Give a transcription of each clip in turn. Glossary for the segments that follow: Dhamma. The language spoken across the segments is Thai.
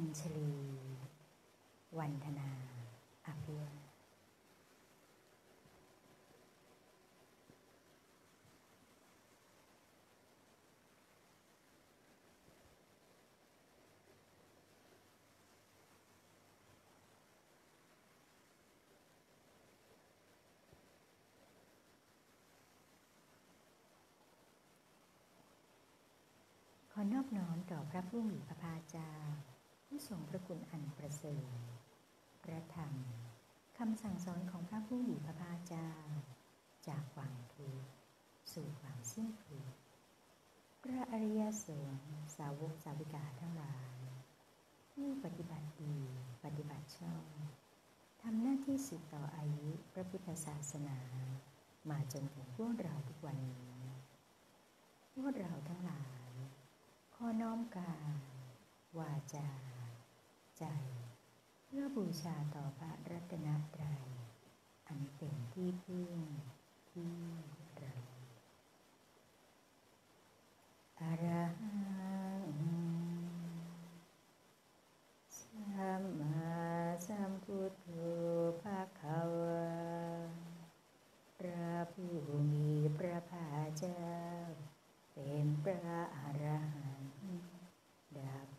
อัญชลี วันธนา อภิวัฒน์ขอนอบน้อมต่อพระผู้มีพระภาคเจ้าผู้ทรงพระคุณอันประเสริฐพระธรรมคำสั่งสอนของพระผู้มีพระภาคเจ้าจากความทุกข์สู่ความสิ้นทุกข์พระอริยสงฆ์สาวกสาวิกาทั้งหลายผู้ปฏิบัติดีปฏิบัติชอบทำหน้าที่สืบต่ออายุพระพุทธศาสนามาจนถึงพวกเราทุกวันนี้พวกเราทั้งหลายขอน้อมกายวาจาใจเพื่อบูชาต่อพระรัตนตรัยอันเป็นที่พึ่งที่เราอรหังสัมมาสัมพุทโธภะคะวะพระผู้มีพระภาคเจ้าเป็นพระอรหันต์ดับเพ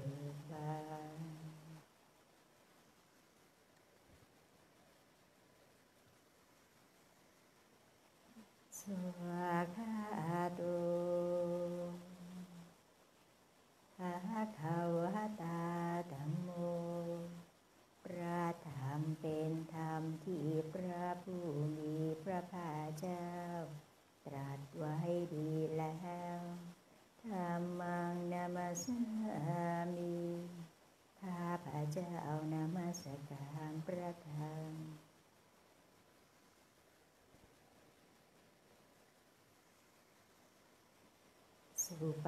ิกบานสวากาโตภะคะวะตาธัมโมพระธรรมเป็นธรรมที่พระผู้มีพระภาคเจ้าตรัสไว้ดีแล้วธัมมังนะมัสสามิข้าพเจ้านมัสการพระธรรมสุป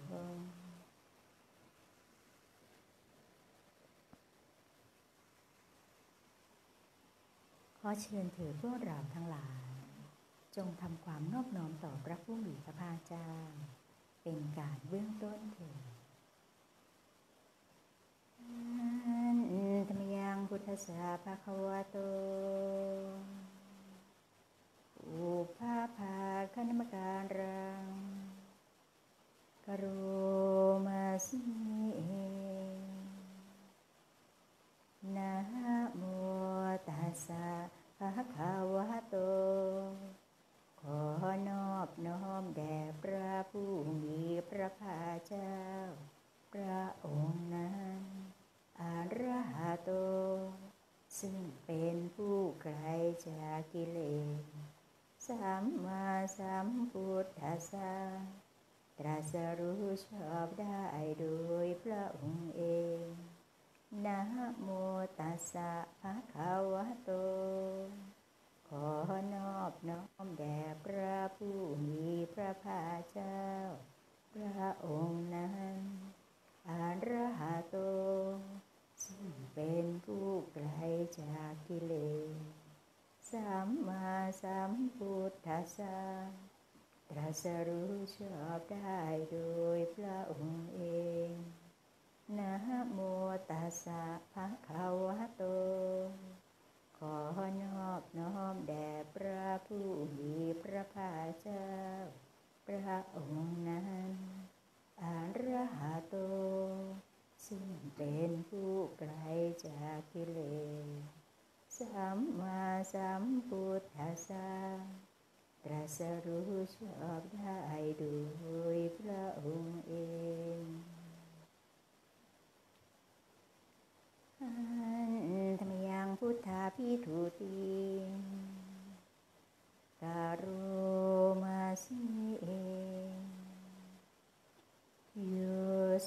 งฆ์ขอเชิญเถิดพวกเราทั้งหลายจงทำความนอบน้อมต่อพระผู้มีพระภาคเจ้าเป็นการเบื้องต้นเถิดธรรมยังพุทธัสสะภะคะวะโตอุปาภาคณมการังกโรมาสินะโมตัสสะภะคะวะโตขอนอบน้อมแด่พระผู้มีพระภาคเจ้าพระองค์นั้นอรหัตโตซึ่งเป็นผู้ไกลจากกิเลสสัมมาสัมพุทธัสสะตรัสรู้ชอบได้โดยพระองค์เองนะโมตัสสะภะคะวะโตขอนอบน้อมแด่พระผู้มีพระภาคเจ้าพระองค์นั้นอรหัตโตซึ่งเป็นผู้ไกลจากกิเลสสัมมาสัมพุทธัสสะตรัสรู้ชอบได้โดยพระองค์เองนะโมตัสสะภะคะวะโตขอนอบน้อมแด่พระผู้มีพระภาคเจ้าพระองค์นั้นอรหัตโตซึ่งเป็นผู้ไกลจากกิเลสสัมมาสัมพุทธัสสะตรัส สรู้ชอบได้โดยพระองค์เองอันธรรมยังพุทธาภิทุติกาโรมาสิเอโย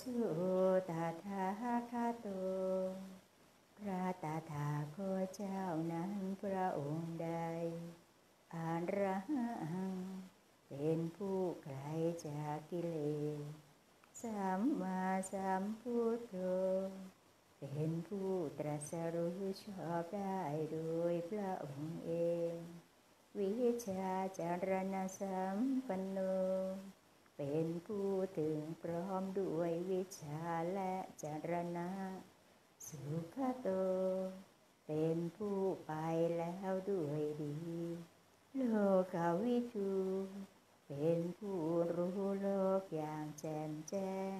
สุตถาคโตพระตถาคตเจ้านั้นพระองค์ใดอระหังเป็นผู้ไกลจากกิเลสสัมมาสัมพุทโธเป็นผู้ตรัสรู้ชอบได้โดยพระองค์เองวิชาจารณสัมปันโนเป็นผู้ถึงพร้อมด้วยวิชาและจารณะสุขโตเป็นผู้ไปแล้วด้วยดีโลกวิทูเป็นผู้รู้โลกอย่างแจ่มแจ้ง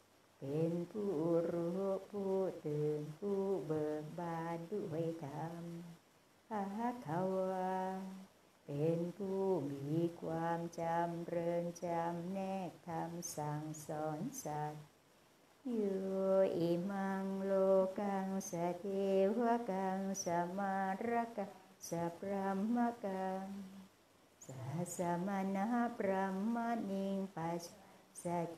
เป็นผู้รู้ผู้ตื่นผู้เบิกบานด้วยธรรมอาคาวาเป็นผู้มีความจำเริญจำแนกธรรมสั่งสอนสัตว์โยอิมังโลกังสเทวกังสมาระกังสัพพรหมกังสัสมณะพรหมนิงปัสสะเท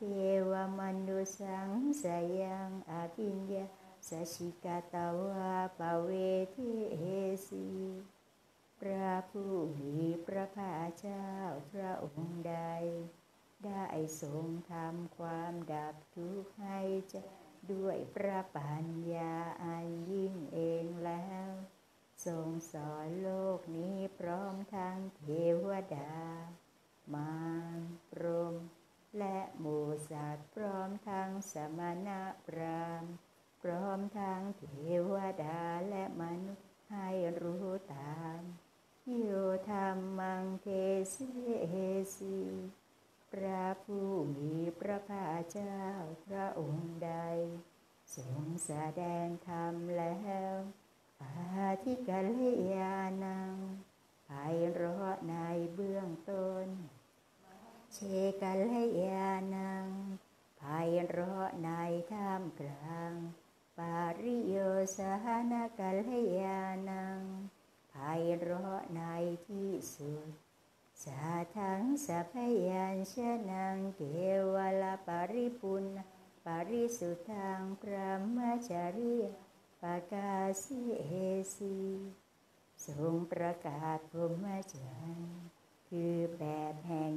วมนุสังสยังอภิญญาสชิกตวะปเวทิเอสีพระผู้มีพระภาคเจ้าพระองค์ใดได้ทรงทำความดับทุกข์ให้ด้วยพระปัญญาอันยิ่งเองแล้วทรงสอนโลกนี้พร้อมทั้งเทวดามารพรหมและหมู่สัตว์พร้อมทั้งสมณะพราหมณ์พร้อมทั้งเทวดาและมนุษย์ให้รู้ตามโยธรรมังเทเสสีพระผู้มีพระภาคเจ้าพระองค์ใดทรงแสดงธรรมแล้วอาทิกัลยาณังไพเราะในเบื้องต้นเชกัลยาณังไพเราะในท่ามกลางปาริโยสหนกัลยาณังไพเราะในที่สุดสาทังสัพยัญชนะเกวลปริปุณปริสุทธังพระมจริยปกาสิเอสีทรงประกาศพรหมจรรย์คือแบบแห่ง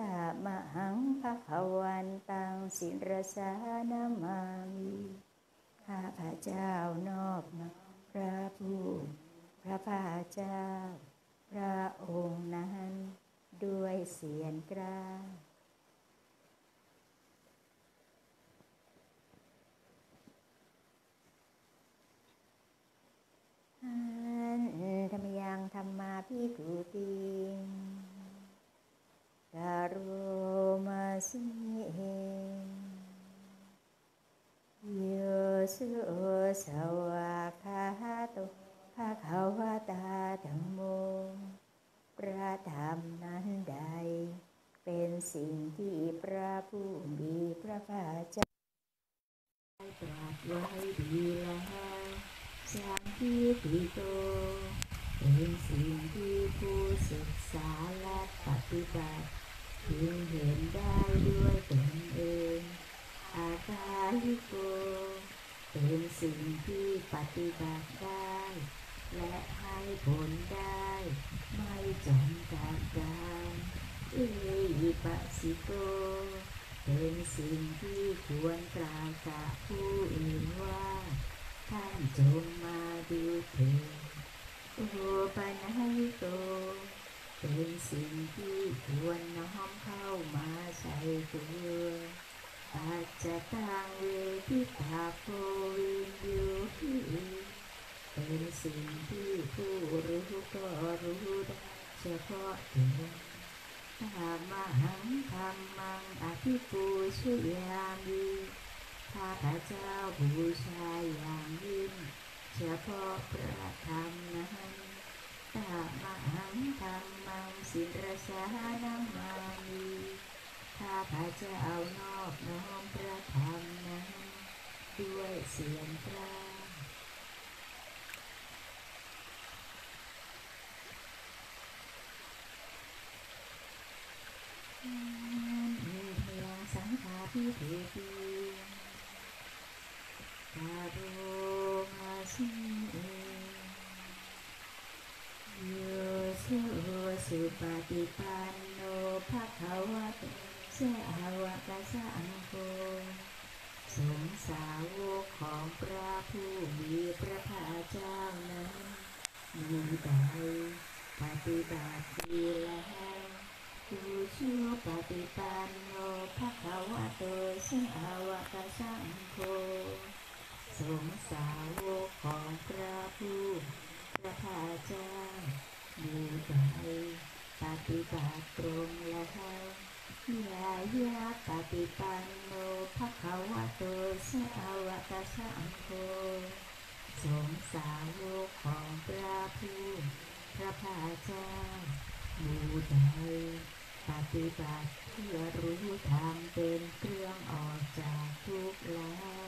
ตามหังภควันตังศิรสานามามิข้าพเจ้านอบน้อมพระผู้พระภาคเจ้าพระองค์นั้นด้วยเสียงกล้าธรรมยังธรรมาภิทุติกาโรมาสิเอโยสุสวะคาโตภะคะวะตาธัมโมพระธรรมนั้นใดเป็นสิ่งที่พระผู้มีพระภาคเจ้าได้ตรัสไว้ดีแล้วสังคีติโตเป็นสิ่งที่ผู้ศึกษาและปฏิบัติพึงเห็นได้ด้วยตนเอง สิโตเป็นสิ่งที่ควรกล่าวกับผู้อื่นว่าท่านจงมาดูเถิดโอปะนะหิโตเป็นสิ่งที่ควรน้อมเข้ามาใส่ตัวปัจจตังเวทิตาโพวินยูหิเป็นสิ่งที่ผู้รู้ก็รู้ได้เฉพาะตัวธรรมหังธรรมังอภิปูชยามิข้าพเจ้าบูชาอย่างยิ่งเฉพาะพระธรรมนั้นธรรมหังธรรมังศิรสานังมามิข้าพเจ้านอบน้อมพระธรรมนั้นด้วยเสียงกล่าวมีเพียงสังฆาธิเถรีกาโรมาสิเอโยโสสุปฏิปันโนภควโตสาวกสังโฆสงฆ์สาวกของพระผู้มีพระภาคเจ้านั้นมีใดปฏิบัติดีแล้วอุชุปฏิปันโนภควโตสาวกสังโฆสงฆ์สาวกของพระผู้พระภาคเจ้ามีใดปฏิบัติตรงแล้วยายาปฏิปันโนภควโตสาวกสังโฆสงฆ์สาวกของพระผู้พระภาคเจ้ามีใดปฏิบัติเพื่อรู้ธรรมเป็นเครื่องออกจากทุกข์แล้ว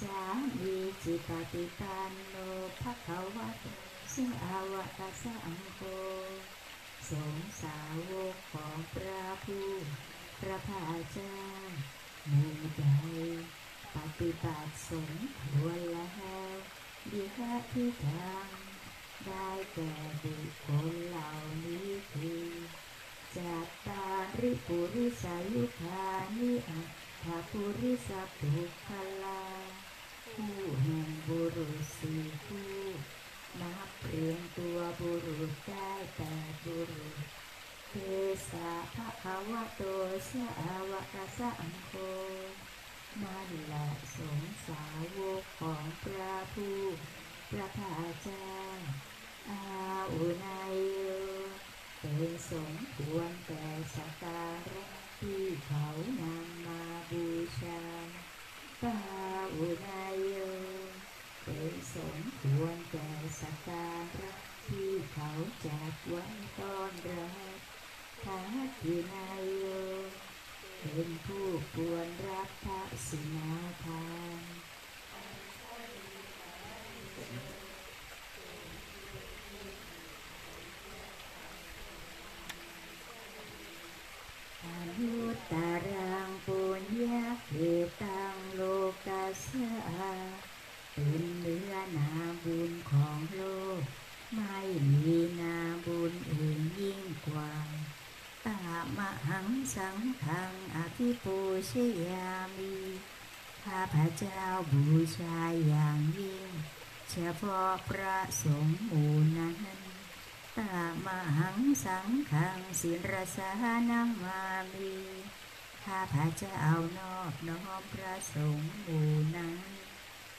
สามีจิตปฏิปันโนภควโตสาวกสังโฆสงฆ์สาวกของพระผู้พระภาคเจ้ามีใดปฏิบัติสมควรแล้วดีค่ะที่ทางได้แก่บุคคลเหล่านี้คือจัตตาริปุริสายุคานิอัตถปุริสปุคคลาผู้แห่งบุรุษสี่ผู้นับเรียงตัวบุรุษได้แต่บุรุษเทสะภควโตสาวกสังโฆนั่นแหละสงฆ์สาวกของพระผู้พระภาคเจ้าอาอุนัยโยเป็นสมควรแต่สักการะที่เขานำมาบูชาปาอุนัยโยเป็นสมควรแต่สักการะที่เขาจัดไว้ต้อนรับทาทินัยโยเป็นผู้ควรรับพระสินาทานอนุตตรังปุญญาเขตังโลกัสสะเป็นเนื้อนาบุญของโลกไม่มีนาบุญอื่นยิ่งกว่าตามหังสังฆังอภิปูชยามิข้าพเจ้าบูชาอย่างยิ่งเฉพาะพระสงฆ์หมู่นั้นตามหังสังฆังศิรสานังมามิข้าพเจ้านอบน้อมพระสงฆ์หมู่นั้น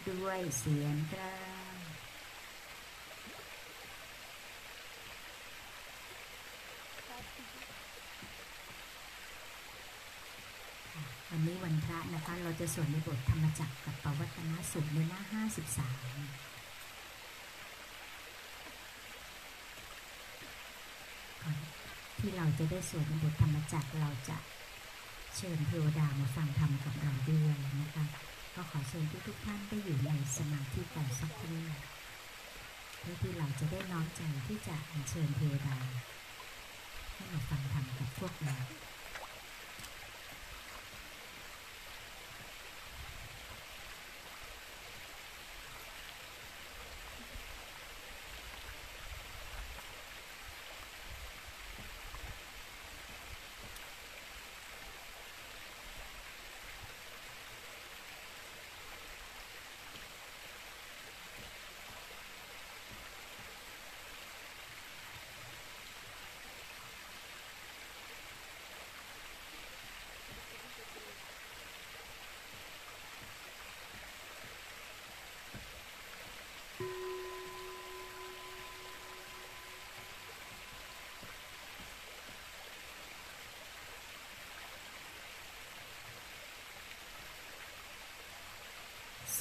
ด้วยเสียงกล่าววันนี้วันพระนะคะเราจะสวดในบทธรรมจักรกับปวัตตนสูตรในหน้า53ที่เราจะได้สวดในบทธรรมจักรเราจะเชิญเทวดามาฟังธรรมกับเราด้วยนะคะก็ขอเชิญทุกท่านได้อยู่ในสมาธิก่อนสักครู่เพื่อที่เราจะได้น้อมใจที่จะอัญเชิญเทวดาให้มาฟังธรรมกับพวกเรา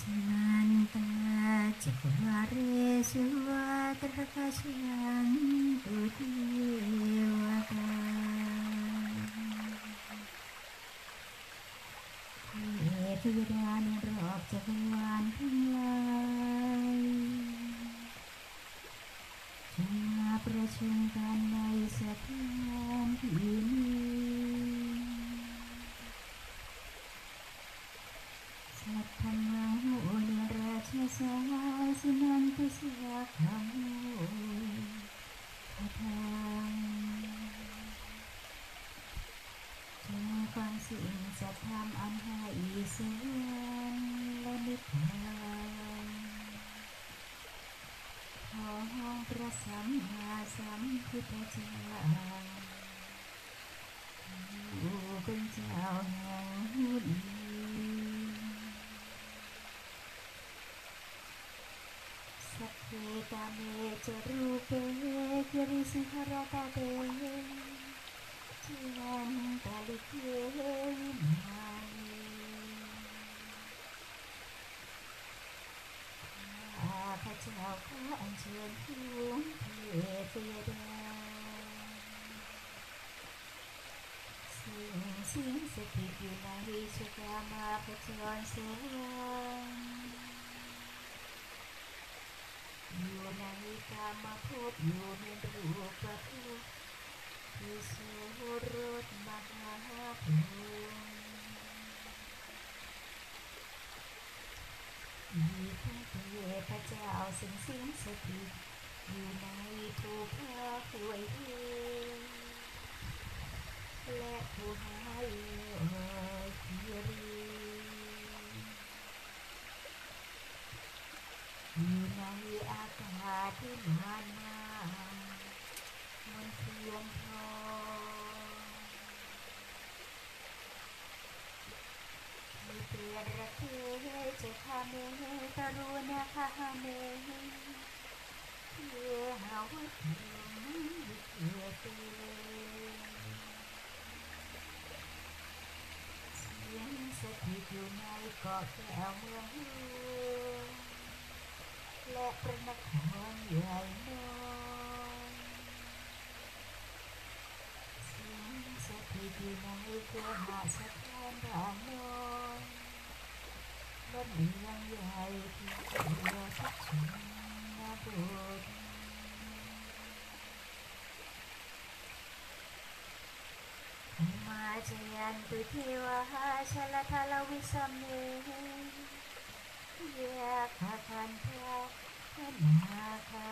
Cinta keluarnya semua terkasih yang kudewakan. Kehidupan roh jagoan mulai. Semua percintaan dari sekian ini. Saya senantiasa kamu datang. Jangan fungsi insya Tuhan anha isuan lembutkan. Hong prasangka sam kita jalan. Bukan jauh yang kami cerupe kiri seharata deh, jangan balik kembali. Apa jauh anjing pun tiada, sing seperti lagi sudah makan seorang. อยู่ในพระพุทธอยู่ในรูปพระพุทธที่สูรรถมหาภูมิและผู้พระผู้ไว้อยู่ในอากาศที่มัน เสียงสถิตอยู่ในเกาะแก้วเมืองและพระนครใหญ่ ที่มีความหาสักการะนั้นมันยังใหญ่ที่เราสักชนบุตรมาจันทร์เทวะชลทาลวิสัมเนยยะพันธ์เทวะนาคา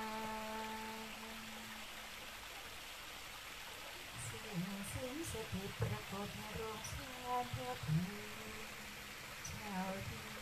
สิ่งศักดิ์สิทธิ์พระพุทธรูปสร้างเพื่อพระเจ้าที่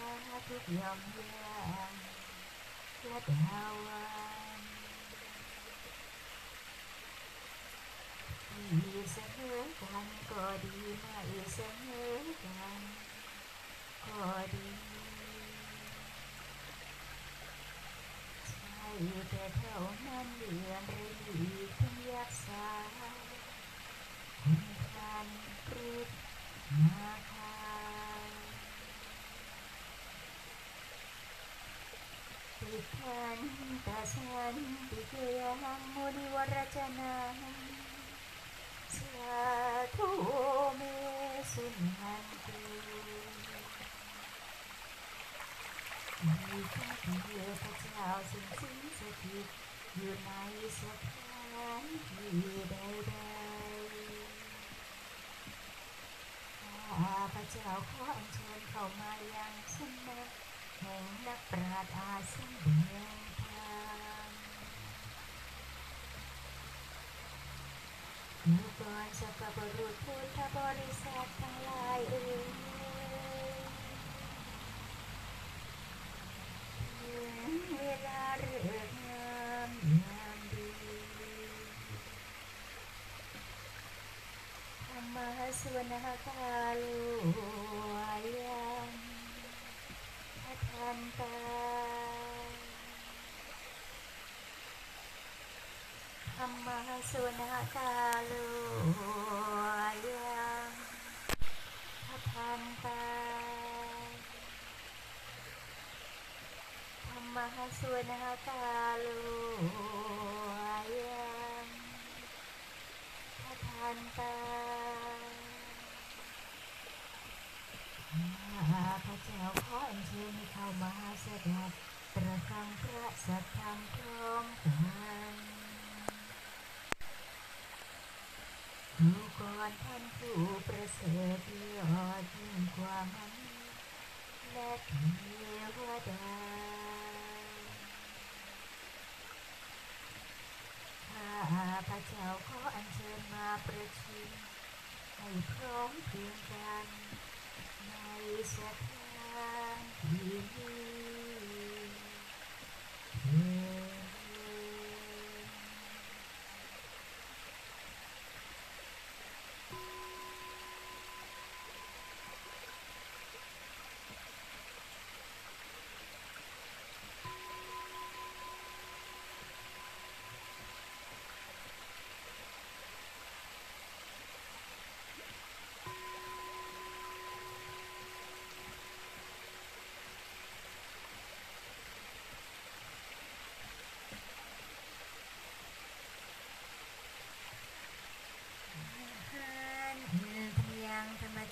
อกันก็ดีมาเสมอกันก็ดีใช่แต่เท่านั้นเดือนเรียนดีเพียงสา ท่านพระสันติเกียรติมุนิวรจนาสาธุเมสุนันตุมีพระเจ้าสิงสิงสถิตอยู่ในสถานที่ใด ข้าพเจ้าขออัญเชิญเข้ามายังสำนักแห่งนักปราชญ์อาสาเมืองทางดูก่อนสัพพะบุรุษพุทธบริษัททั้งหลาย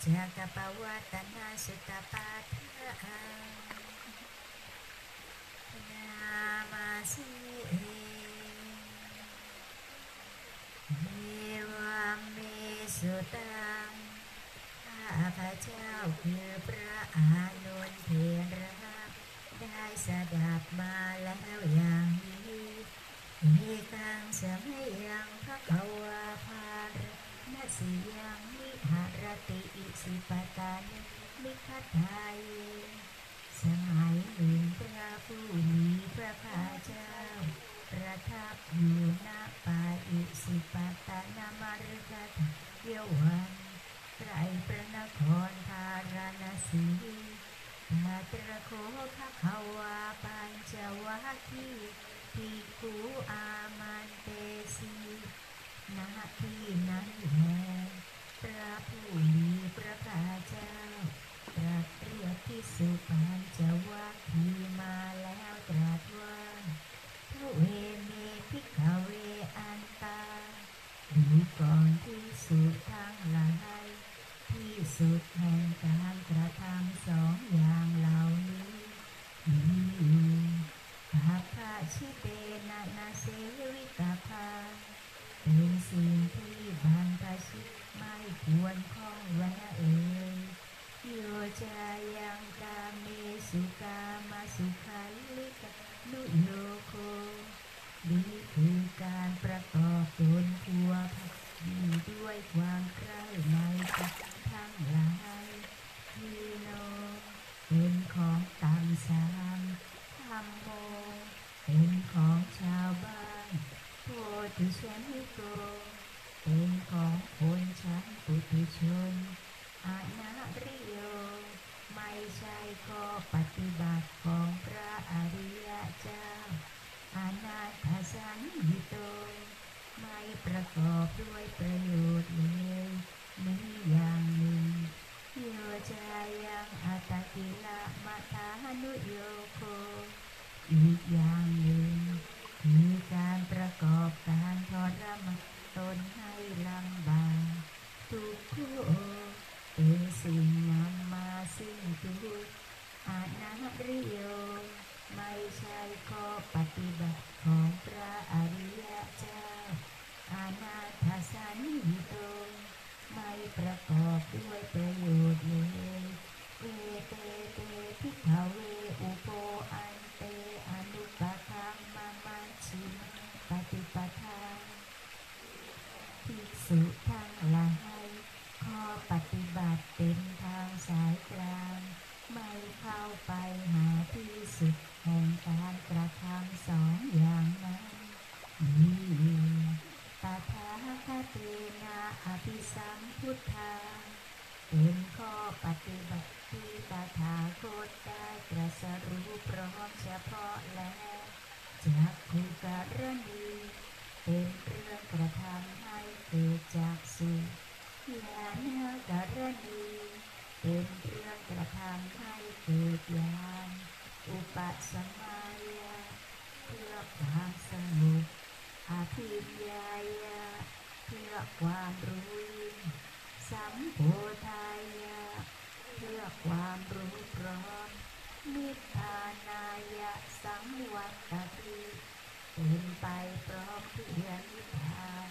Jaga pawatan nasitapa nama si Dewa Mesutangข้าเจ้าคือพระอานนท์เพียรรักได้สดับมาแล้วอย่างนี้มีกังสมัยยังพระกวาภารณสียังหารติอิสิปตานิมิคทายสมัยหนึ่งพระผู้มีพระภาคเจ้าประทับอยู่ณป่าอิสิปตานมฤคทายวันใกล้พระนครพาราณสีนาตระโคขขาวาปัญจวัคคีย์ภิกขุอามันเตสีณที่นั้นแลพระผู้มีพระภาคเจ้าตรัสเรียกภิกษุปัญจวัคคีย์มาแล้วตรัสว่าพระเวเมภิกขเวอันตาดูก่อนภิกษุทั้งหลายที่สุดแห่งการกระทำสองอย่างเหล่านี้ภัพพชิเตนะนาเสวิตาภาเป็นสิ่งที่บรรพชิตไม่ควรข้องแวะเอ่ยโยจายังกาเมสุกามาสุขาลิกานุโยโคนี่คือการประกอบตนพัวพันอยู่ด้วยความใคร่ในสัตว์ทั้งหลายมีโนเป็นของต่ำสามธรรมโมเป็นของชาวบ้านโพธิชนโกเป็นของคนชั้นปุถุชนอานาริโยไม่ใช่ข้อปฏิบัติของพระอริยเจ้าอนาถสันหิโตไม่ประกอบด้วยประโยชน์เลยมีอย่างหนึ่งโยจายังอัตติละมัทานุโยโคอีกอย่างหนึ่งคือการประกอบการทรมานตนให้ลำบากทุกข์เป็นสิ่งนำมาซึ่งทุกข์อานาริโยไม่ใช่ข้อปฏิบัติของพระอริยเจ้าอนาถสันหิโตไม่ประกอบด้วยประโยชน์เลยเอเตเตภิกขเวอุโปอันเตอนุปคัมมะมัชชิมปฏิปทาภิกษุทั้งหลายข้อปฏิบัติเป็นทางสายกลางไม่เข้าไปหาที่สุดแห่งการกระทำสองอย่างนั้นตถาคตเตนะอภิสัมพุทธา ข้อปฏิบัติที่ตถาคตได้ตรัสรู้พร้อมเฉพาะแล้วจักขุกฤณีเป็นเรื่องกระทำให้เกิดจักษุญาณกฤณีเป็นเรื่องกระทำให้เกิดญาณอุปสัมมาญาเพื่อความสงบอภิญญาญาเพื่อความรู้ยิ่งสัมโพธายะเพื่อความรู้พร้อมนิพพานายะสังวัตติเป็นไปพร้อมเพื่อนิพพาน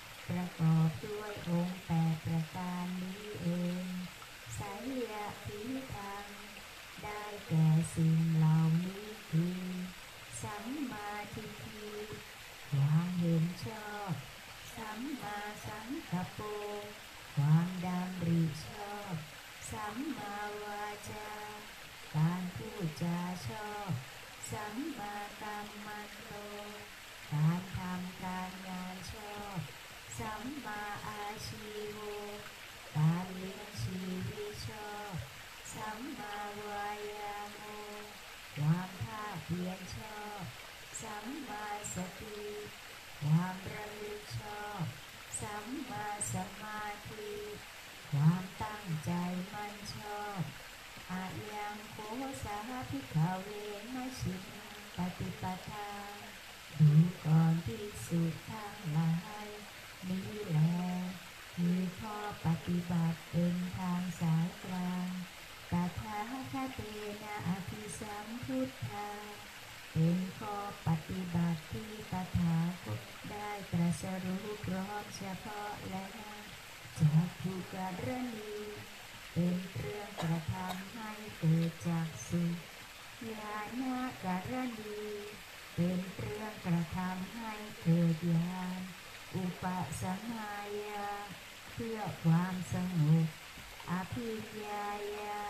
ประกอบด้วยองค์8ประการนี้เองไสยทิฏฐังได้แก่สิ่งเหล่านี้คือสัมมาทิฏฐิความเห็นชอบสัมมาสังกัปโปความดำริชอบสัมมาวาจาการพูดจาชอบสัมมากัมมันโตการทำการงานชอบสัมมาอาชีโวการเลี้ยงชีวิตชอบสัมมาวายามโมความภาคเพียรชอบสัมมาสติความระลึกชอบสัมมาสมาธิความตั้งใจมั่นชอบอายังโคสาภิกขเวมัชชิปฏิปทาดูก่อนภิกษุทั้งหลายนี้แลมีข้อปฏิบัติเป็นทางสายกลางตถาคเตนะอภิสัมพุทธาเป็นข้อปฏิบัติที่ตถาคตได้ตรัสรู้พร้อมเฉพาะแล้วจักขุกฤณีเป็นเครื่องกระทำให้เกิดจักษุญาณกฤณีเป็นเครื่องกระทำให้เกิดญาณอุปสัมมาญาเพื่อความสงบอภิญญาญา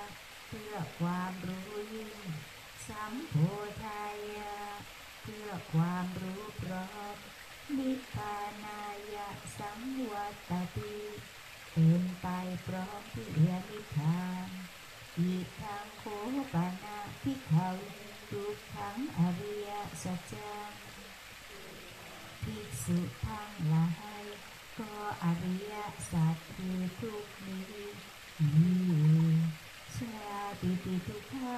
เพื่อความรู้ยิ่งสัมโพธายะเพื่อความรู้พร้อมนิพพานายะสังวัตติเป็นไปพร้อมเพื่อนิพพานอิทังโคปนะภิกขะทุกขังอริยสัจจังภิกษุทั้งหลายก็อริยสัจคือทุกนี้มีอยู่ชาติปิทุกขะ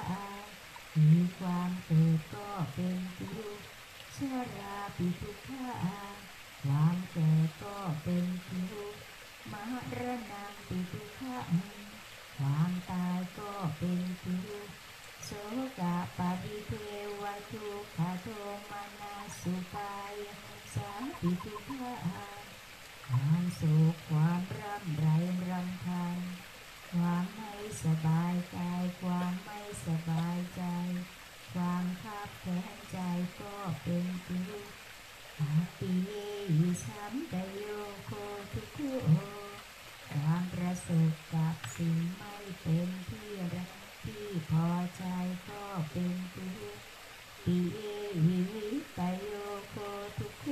มีความเกิดก็เป็นทุกข์ชราปิทุกขะความแก่ก็เป็นทุกข์มรณะปิทุกขะความตายก็เป็นทุกข์โสกะปริเทวทุกขโทมนัสสุปายสาปิทุกขะความโศกความร่ำไรรำคาญความไม่สบายกายความไม่สบายใจความขับแค้นใจก็เป็นทุกข์อาติเยอิสัมตโยโคทุกขโอความประสบกับสิ่งไม่เป็นที่รักที่พอใจก็เป็นทุกข์ปิเยหิวิตโยโคทุกข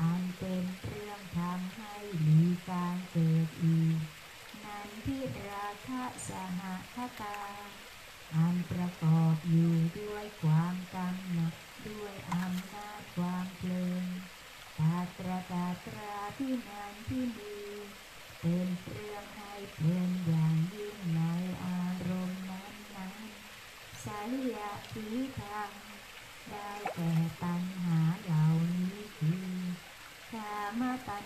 อันเป็นเครื่องทำให้มีการเกิดอีกนันทิราคะสหคตาอันประกอบอยู่ด้วยความกำหนัดด้วยอำนาจความเพลินตาตราตาตราที่นันที่ดีเป็นเครื่องให้เพลินอย่างยิ่งในอารมณ์นั้นๆสายะทิทางได้แก่ตัณหาเหล่านี้คือกามตัณ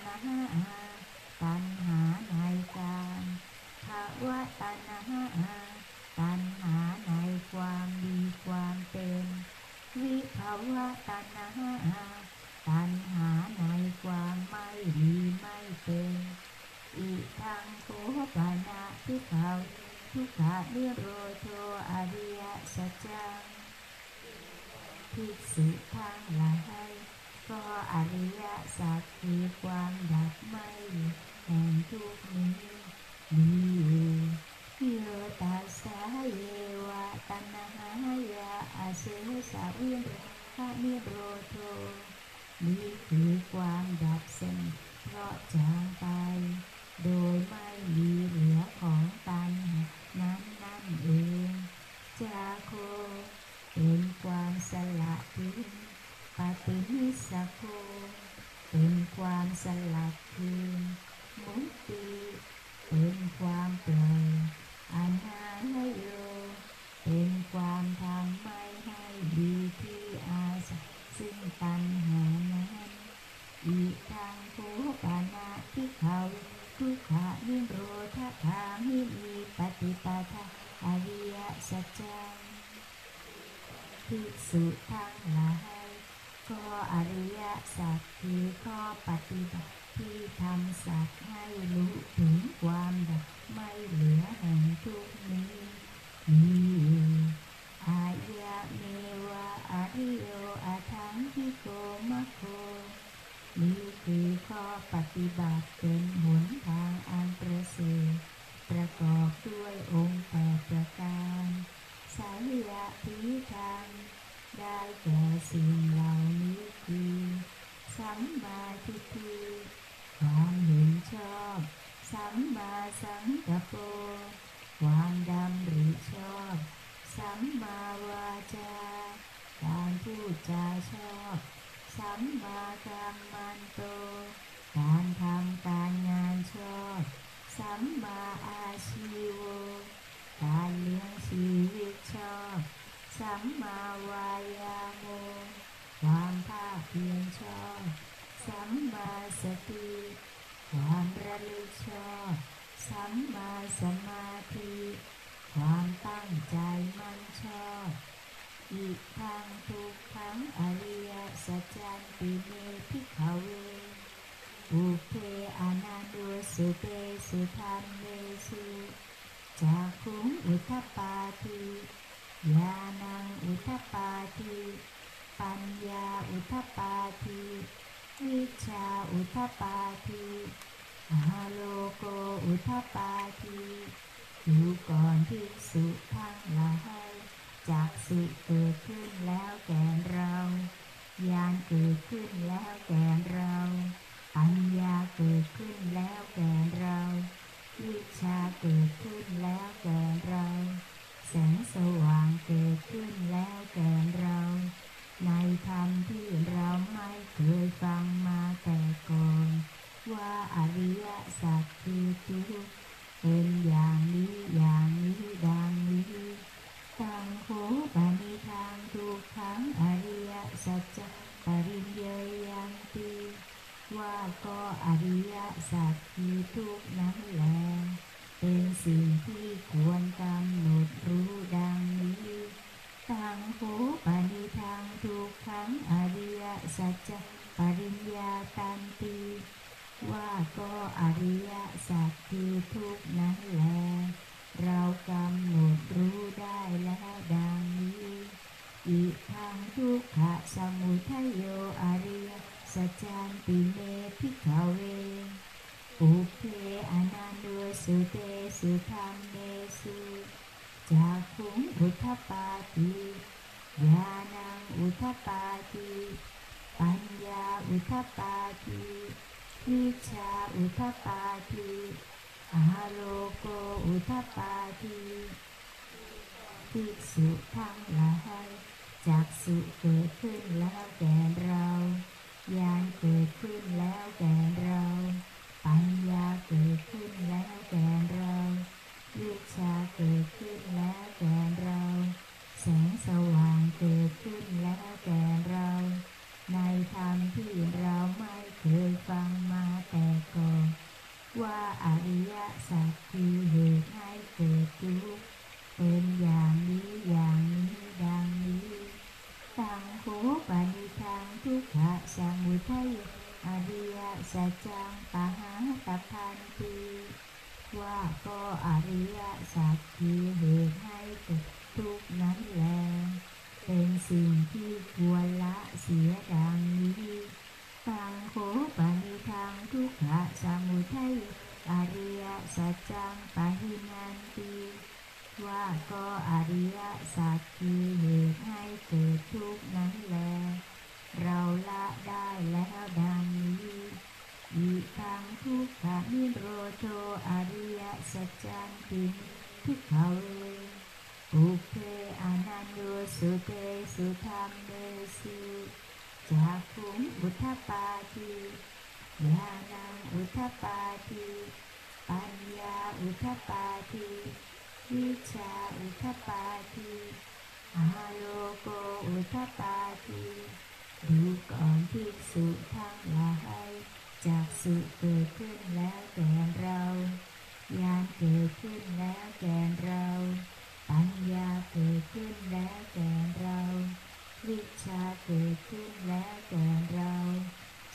หาตัณหาในกามภวตัณหาตัณหาในความดีความเป็นวิภวตัณหาตัณหาในความไม่ดีไม่เป็นอิทังโคปนะทุกขะทุกขะนิโรโธอริยสัจจังภิกษุทั้งหลายก็อริยสัจคือความดับไม่แห่งทุกข์นี้มีอยู่โยตัสสะเยวะตัณหายะอาเสสะวิรานิโรโธนี้คือความดับสิ้นเพราะจางไปโดยไม่มีเหลือของตัณหานั้นเองจาโคเป็นความสละทิ้งปฏินิสสะโคเป็นความสลัดคืนมุตติเป็นความปล่อยอนาหโยเป็นความทำไม่ให้ดีที่อาศัยซึ่งตัณหานั้นอิทังโคปนะภิกขังทุกขะนิโรธาคามินิปฏิปทาอริยสัจจังภิกษุทั้งหลายก็อริยสัจคือข้อปฏิบัติที่ทำสัตว์ให้รู้ถึงความดับไม่เหลือแห่งทุกข์นี้มีอยู่อายะเมวะอริโยอาทังพิโกมะโกนี้คือข้อปฏิบัติเป็นหนทางอันประเสริฐประกอบด้วยองค์8ประการสายะทิทางได้แก่สิ่งเหล่านี้คือสัมมาทิฏฐิความเห็นชอบสัมมาสังกัปโปความดำริชอบสัมมาวาจาการพูดจาชอบสัมมากัมมันโตการทำการงานชอบสัมมาอาชีโวการเลี้ยงชีวิตชอบสัมมาวายามโมความภาคเพียรชอบสัมมาสติความระลึกชอบสัมมาสมาธิความตั้งใจมั่นชอบอิทังทุกขังอริยสัจจังติเมภิกขเวอุเพอนันโตสุเปสุธัมเมสุจาคุงอุทธัปปาทิญาณังอุทธัปปาทิปัญญาอุทธัปปาทิวิชาอุทธัปปาทิอโลโกอุทธัปปาทิดูก่อนภิกษุทั้งหลายจักษุเกิดขึ้นแล้วแก่เราญาณเกิดขึ้นแล้วแก่เราปัญญาเกิดขึ้นแล้วแก่เราวิชาเกิดขึ้นแล้วแก่เราแสงสว่างเกิดขึ้นแล้วแก่เราในธรรมที่เราไม่เคยฟังมาแต่ก่อนว่าอริยสัจคือทุกข์เป็นอย่างนี้อย่างนี้ดังนี้ตังโคปนิทางทุกขังอริยสัจจะปริญญยังติว่าก็อริยสัจคือทุกข์นั้นแลเป็นสิ่งที่ควรกำหนดรู้ดังนี้ตังโคปนิทางทุกขังอริยสัจจะปริญญาตันติว่าก็อริยสัจคือทุกข์นั้นแลเรากำหนดรู้ได้และดังนี้อิทังทุกขะสมุทัยโยอริยสัจจังติเมภิกขเวอุเพอนันโตสุเตสุธัมเมสุจาคุงอุทธัปปาทิญาณังอุทธัปปาทิ Vitya Uthapati, Vicha Uthapati, Ahaloko Uthapati.ภิกษุทั้งหลายจักษุเกิดขึ้นแล้วแก่เราญาณเกิดขึ้นแล้วแก่เราปัญญาเกิดขึ้นแล้วแก่เราวิชาเกิดขึ้นแล้วแก่เราแสงสว่างเกิดขึ้นแล้วแก่เราในธรรมที่เราไม่เคยฟังมาแต่ก่อนว่าอริยสัจคือเหตุให้เกิดทุกข์เป็นอย่างนี้อย่างนี้ดังนี้ตังโหปนิทังทุกขะสังมุทัยอริยสัจจังปหาตพันติว่าก็อริยสัจคือเหตุให้เกิดทุกข์นั้นแลเป็นสิ่งที่ควรละเสียดังนี้ตังโหปนิทังทุกขะสังมุทัยอริยสัจจังปหินันติว่าก็อริยสัจคือเหตุให้เกิดทุกข์นั้นแลเราละได้แล้วดังนี้อิทังทุกขะนิโรโธอริยสัจจังติทุกขะเวอุปเพอนันโยสุเตสุธรรมเนสุจักขุงอุทธัปปาติญาณังอุทธัปปาติปัญญาอุทธัปปาติวิชาอุทธัปปาติอโลโกอุทธัปปาติดูก่อนภิกษุทั้งหลายจักษุเกิดขึ้นแล้วแก่เราญาณเกิดขึ้นแล้วแก่เราปัญญาเกิดขึ้นแล้วแก่เราวิชาเกิดขึ้นแล้วแก่เรา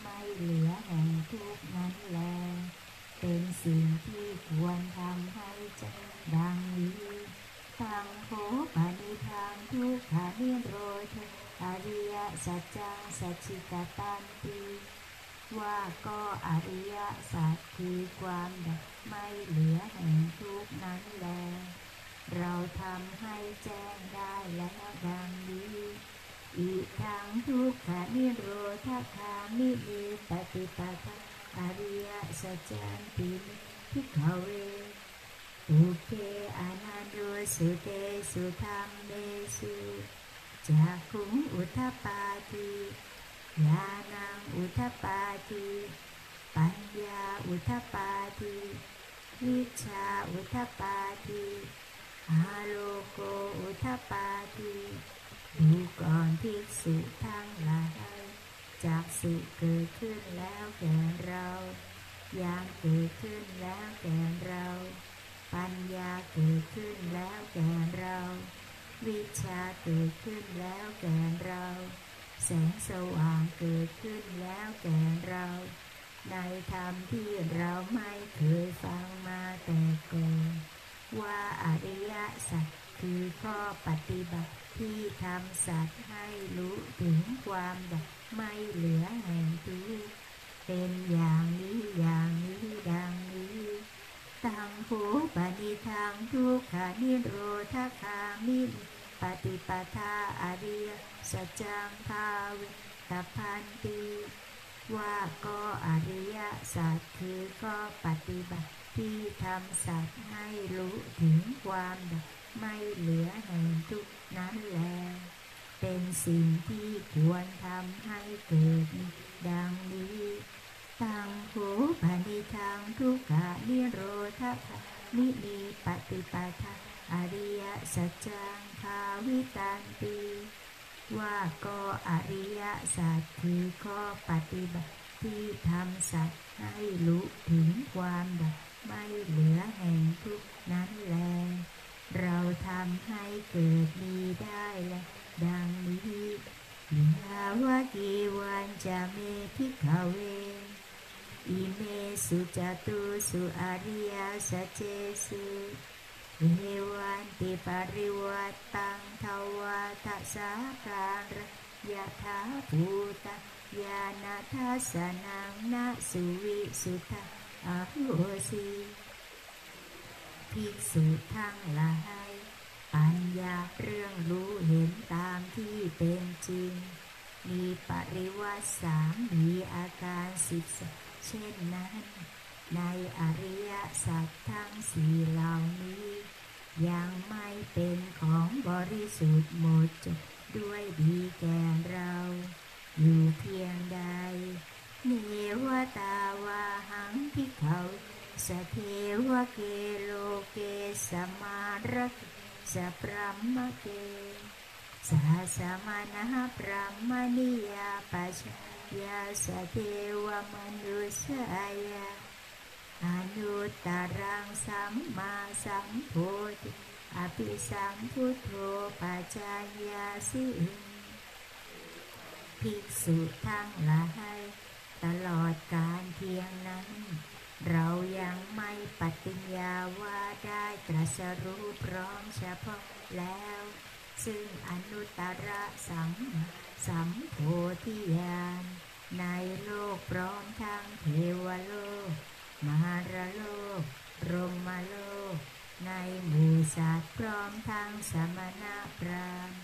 ไม่เหลือแห่งทุกข์นั้นแลเป็นสิ่งที่ควรทำให้แจ้งดังนี้ตังโหปนิทังทุกขานิโรธอริยสัจจังสัจฉิกาตันติว่าก็อริยสัจคือความดับไม่เหลือแห่งทุกข์นั้นแลเราทำให้แจ้งได้แล้วดังนี้อิทังทุกขานิโรธคามินิปฏิปทาอริยสัจจังติทุกขะเวอุปเพอนันโยสุเตสุธรรมเนสุจักขุงอุทธัปปาติญาณังอุทธัปปาติปัญญาอุทธัปปาติวิชาอุทธัปปาติอาโลโกอุทธัปปาติดูก่อนภิกษุทั้งหลายจักษุเกิดขึ้นแล้วแก่เราญาณเกิดขึ้นแล้วแก่เราปัญญาเกิดขึ้นแล้วแก่เราวิชาเกิดขึ้นแล้วแก่เราแสงสว่างเกิดขึ้นแล้วแก่เราในธรรมที่เราไม่เคยฟังมาแต่ก่อนว่าอริยสัจคือข้อปฏิบัติที่ทำสัตว์ให้รู้ถึงความดับไม่เหลือแห่งทุกข์เป็นอย่างนี้อย่างนี้ดังนี้ตังโหปนิทังทุกขานิโรธคามิปฏิปทาอริยสัจจังภาวิตัพพันติว่าก็อริยสัจคือข้อปฏิบัติที่ทำสัตว์ให้รู้ถึงความดับไม่เหลือแห่งทุกข์นั้นแลเป็นสิ่งที่ควรทำให้เกิดดังนี้ตังโหปนิทังทุกขะนิโรธคามินิปฏิปทาอริยสัจจังภาวิตันติว่าก็อริยสัจคือข้อปฏิบัติที่ทำสัตว์ให้รู้ถึงความดับไม่เหลือแห่งทุกข์นั้นแลเราทำให้เกิดมีได้และดังนี้ Inawaki wanjame pikawe Ime sujatu su aria sacesu Inewan te pariwatang tawata sakar Yatha puta yanatha sanang na suwi sutha ahosi Phik su thang lahaiปัญญาเรื่องรู้เห็นตามที่เป็นจริงมีปริวัติสามมีอาการสิบเช่นนั้นในอริยสัจทั้งสี่เหล่านี้ยังไม่เป็นของบริสุทธิ์หมดจดด้วยดีแก่เราอยู่เพียงใดเนวตาวาหังภิกขุสเทวเกโลเกสมารักสัพพมะเกสหัสมานะพระมณียาปัจยาสเทวมนุสยาอนุตตรังสัมมาสัมโพธิอภิสัมพุทโธปัจจายาสิภิกษุทั้งหลายตลอดกาลเพียงนั้นเรายังไม่ปฏิญญาว่าได้ตรัสรู้พร้อมเฉพาะแล้วซึ่งอนุตตรสัมมาสัมโพธิญาณในโลกพร้อมทั้งเทวโลกมารโลกพรหมโลกในหมู่สัตว์พร้อมทั้งสมณพราหมณ์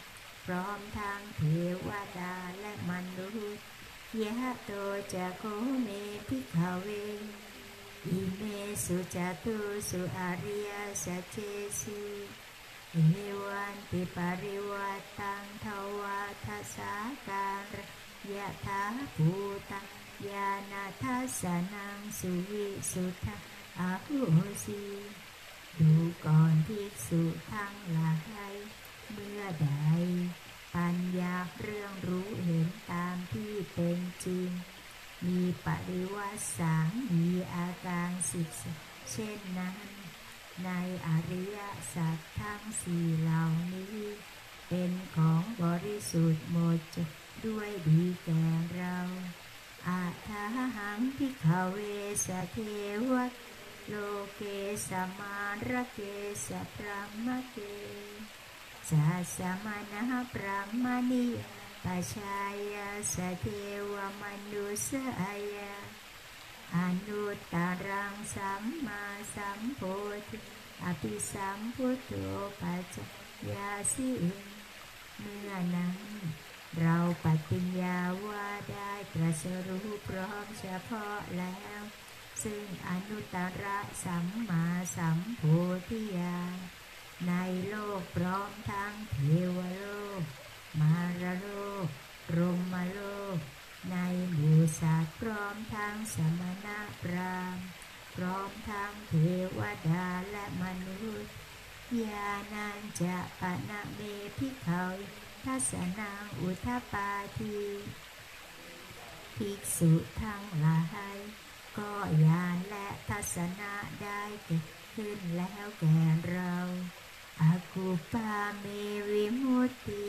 พร้อมทั้งเทวดาและมนุษย์ยะโตจะโคเมภิกขเวอิเมสุจตุสุอาริยสัจเจสิอิเมวันติปริวัตังทวัฏสาการยะถาภูตังยานาทัสสนังสุวิสุทธะอาภูสีดูก่อนภิกษุทั้งหลายเมื่อใดปัญญาเรื่องรู้เห็นตามที่เป็นจริงมีปริวัติสามมีอาการสิบเช่นนั้นในอริยสัจทั้งสี่เหล่านี้เป็นของบริสุทธิ์หมดจดด้วยดีแก่เราอาทาหังภิกขเวสเทวโลเกสมาระเกสพระมะเกสาสมานะพระมณีปัจจายาสเทวมนุสยาอนุตตรังสัมมาสัมโพธิอภิสัมพุทโธปัจจายาสิเมื่อนั้นเราปฏิญญาว่าได้ตรัสรู้พร้อมเฉพาะแล้วซึ่งอนุตตรสัมมาสัมโพธิญาณในโลกพร้อมทั้งเทวโลกมารโลกพรหมโลกในหมู่สัตว์พร้อมทั้งสมณพราหมณ์พร้อมทั้งเทวดาและมนุษย์ญาณัญจะปนะเมภิกขุทัสสนังอุทธัปปาทิภิกษุทั้งหลายก็ญาณและทัสสนะได้เกิดขึ้นแล้วแก่เราอากุปาเมวิมุตติ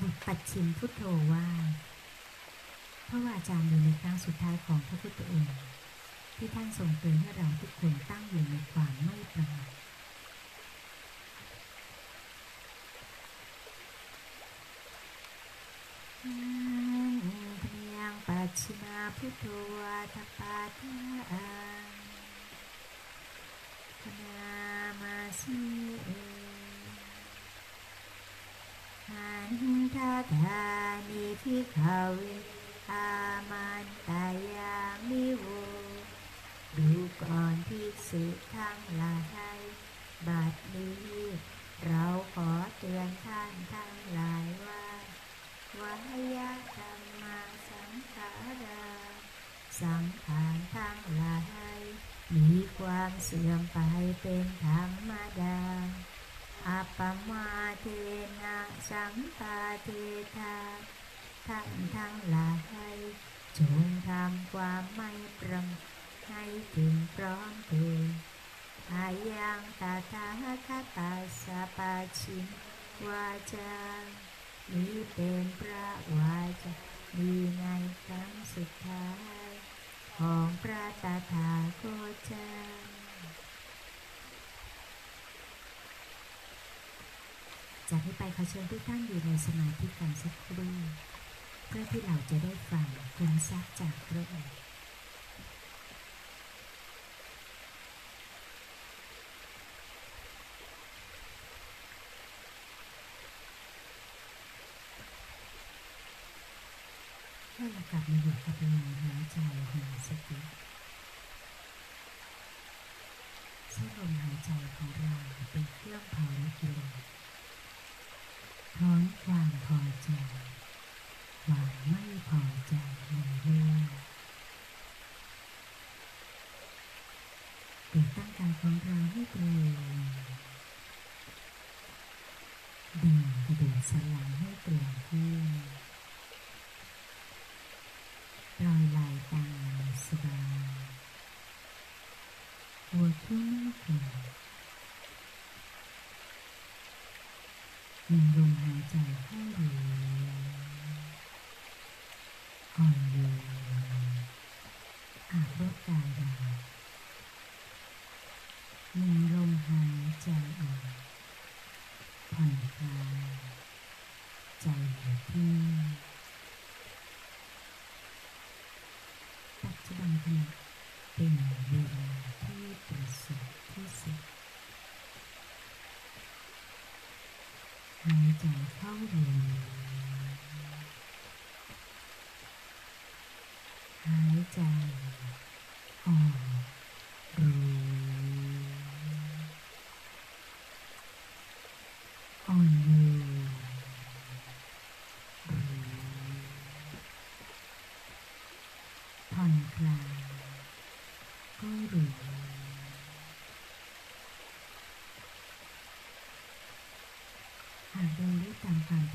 บุตรปัจฉิมพุทโธว่าพระวาจาอยู่ในครั้งสุดท้ายของพระพุทธองค์ที่ท่านทรงเตือนให้เราทุกคนตั้งอยู่ในความไม่ประมาทเพียงปัจฉิมาพุทโธทัพพะนามาสีหันทาธานิภิกขเวอามันตายามิโวดูก่อนภิกษุทั้งหลายบัดนี้เราขอเตือนท่านทั้งหลายว่าวยะธรรม สังขารทั้งหลายมีความเสื่อมไปเป็นธรรมดาอัปปมาเทนะสังฆาเทธาท่านทั้งหลายจงทำความไม่ประมาทให้ถึงพร้อมเถิดอายังตถาคตสัพพชินวาจานี้เป็นพระวาจาดีในครั้งสุดท้ายของพระตถาคตเจ้าจากนี้ไปขอเชิญทุกท่านอยู่ในสมาธิกันสักครู่เพื่อที่เราจะได้ฟังคุณทรัพย์จากพระองค์ให้เรากลับมาอยู่กับลมหายใจหาสติใช้ลมหายใจของเราเป็นเครื่องเผากิเลสถอนความพอใจความไม่พอใจในเรื่องเปลี่ยนตั้งกายของเราให้ตรงเดินกระดูกสันหลังให้ตรงขึ้นปล่อยไหลตามสบายหัวคิ้วไม่เกินมีลมหายใจให้ดีอ่อนโยนอาบรดกายเรามีลมหายใจออกผ่อนคลายใจอยู่ที่ปัจจุบันเป็นเวลาที่ประเสริฐที่สุดหายใจเข้าลึกหายใจออกรู้อ่อนโยนรู้ผ่อนคลายก็รู้ตามความเป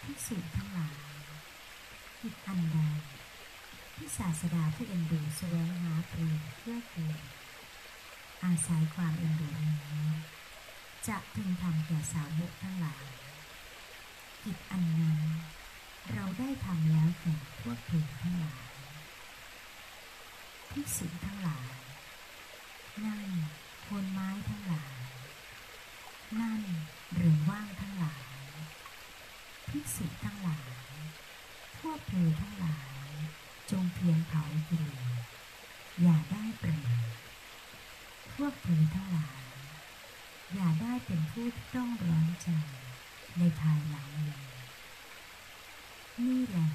ภิกษุทั้งหลายอีกอันใดที่ศาสดาผู้เอ็นดูแสวงหาประโยชน์เพื่อเกิดอาศัยความเอ็นดูนี้จะพึงทำแก่สาวกทั้งหลายอีกอันนั้นเราได้ทำแล้วแก่พวกเธอทั้งหลายภิกษุทั้งหลายนั่นโคนไม้ทั้งหลายนั่นเรือนว่างทั้งหลายภิกษุทั้งหลายพวกเธอทั้งหลายจงเพียรเผากิเลสอย่าได้ประมาทพวกเธอทั้งหลายอย่าได้เป็นผู้ที่ต้องร้อนใจในภายหลังเลยนี่แหละ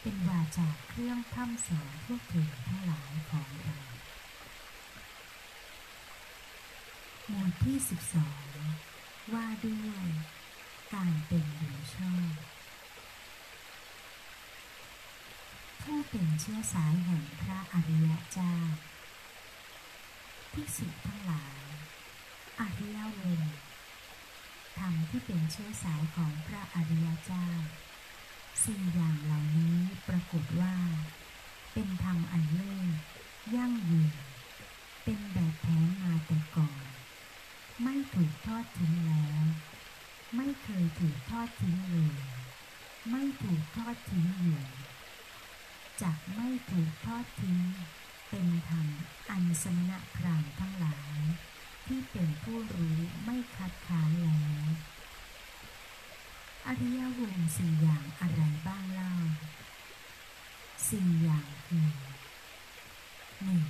เป็นวาจาเครื่องพร่ำสอนพวกเธอทั้งหลายของเราหมวดที่12ว่าด้วยการเป็นอยู่ชอบผู้เป็นเชื้อสายแห่งพระอริยเจ้าภิกษุทั้งหลายอริยเวทธรรมที่เป็นเชื้อสายของพระอริยเจ้าสิ่งอย่างเหล่านี้ปรากฏว่าเป็นธรรมอันเลิศยั่งยืนเป็นแบบแผนมาแต่ก่อนไม่ถูกทอดทิ้งแล้วไม่เคยถูกทอดทิ้งเลยไม่ถูกทอดทิ้งอยู่จักไม่ถูกทอดทิ้งเป็นธรรมอันสมณพราหมณ์ทั้งหลายที่เป็นผู้รู้ไม่คัดค้านแล้วอริยวงศ์สี่อย่างอะไรบ้างเล่า สิ่งอย่างคือหนึ่ง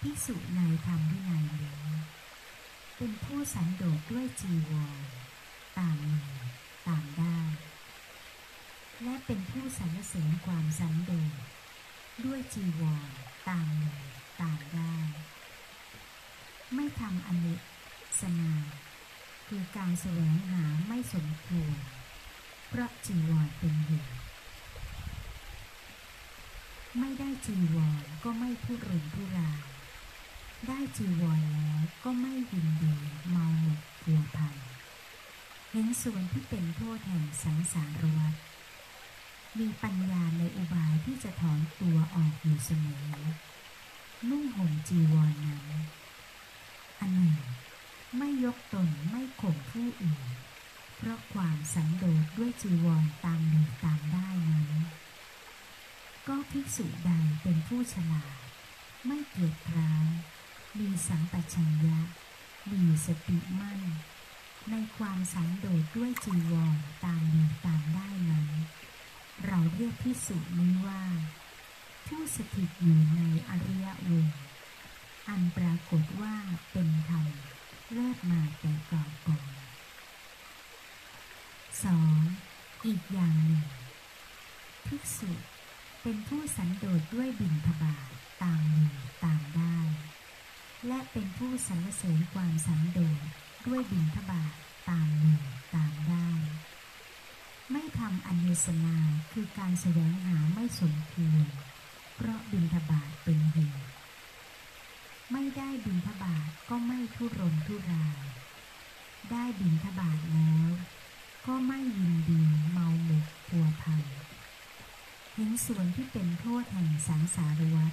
ภิกษุในธรรมวินัยนี้เป็นผู้สันโดษด้วยจีวรตามมีตามได้และเป็นผู้สรรเสริญความสันโดษด้วยจีวรตามมีตามได้ไม่ทำอนิสนาคือการแสวงหาไม่สมควรเพราะจีวรเป็นเหตุไม่ได้จีวรก็ไม่พูดรุนทุรายได้จีวรแล้วก็ไม่ยินดีเมาหมกกลัวภัยเห็นส่วนที่เป็นโทษแห่งสังสารวัฏมีปัญญาในอุบายที่จะถอนตัวออกอยู่เสมอนุ่งห่มจีวรนั้นอันหนึ่งไม่ยกตนไม่ข่มผู้อื่นเพราะความสันโดษด้วยจีวรตามมีตามได้นั้นก็ภิกษุใดเป็นผู้ฉลาดไม่เกียจคร้านมีสัมปชัญญะมีสติมั่นในความสันโดษด้วยจีวรตามมีตามได้นั้นเราเรียกภิกษุนี้ว่าผู้สถิตอยู่ในอริยวงศ์อันปรากฏว่าเป็นธรรมเลิศมาแต่ก่อนสองอีกอย่างหนึ่งภิกษุเป็นผู้สันโดษด้วยบิณฑบาตตามมีตามได้และเป็นผู้สรรเสริญความสันโดษด้วยบิณฑบาตตามมีตามได้ไม่ทำอนิสนาคือการแสวงหาไม่สมควรเพราะบิณฑบาตเป็นเหตุไม่ได้บิณฑบาตก็ไม่ทุรนทุรายได้บิณฑบาตแล้วก็ไม่ยินดีเมาหมกกลัวภัยเห็นส่วนที่เป็นโทษแห่งสังสารวัฏ